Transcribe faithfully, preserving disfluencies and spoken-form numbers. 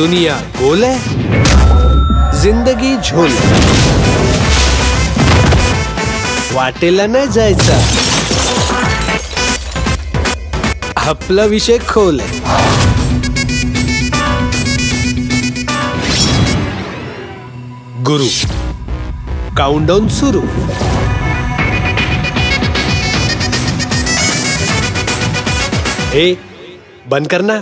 दुनिया गोल है, जिंदगी झोल है। वाटेला नाही जायचा, आपला विषय खोल आहे। गुरु काउंटडाउन सुरू। ए, बंद करना।